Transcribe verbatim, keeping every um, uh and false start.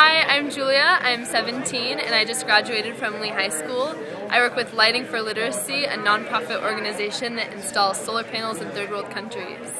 Hi, I'm Julia. I'm seventeen and I just graduated from Leigh High School. I work with Lighting for Literacy, a nonprofit organization that installs solar panels in third world countries.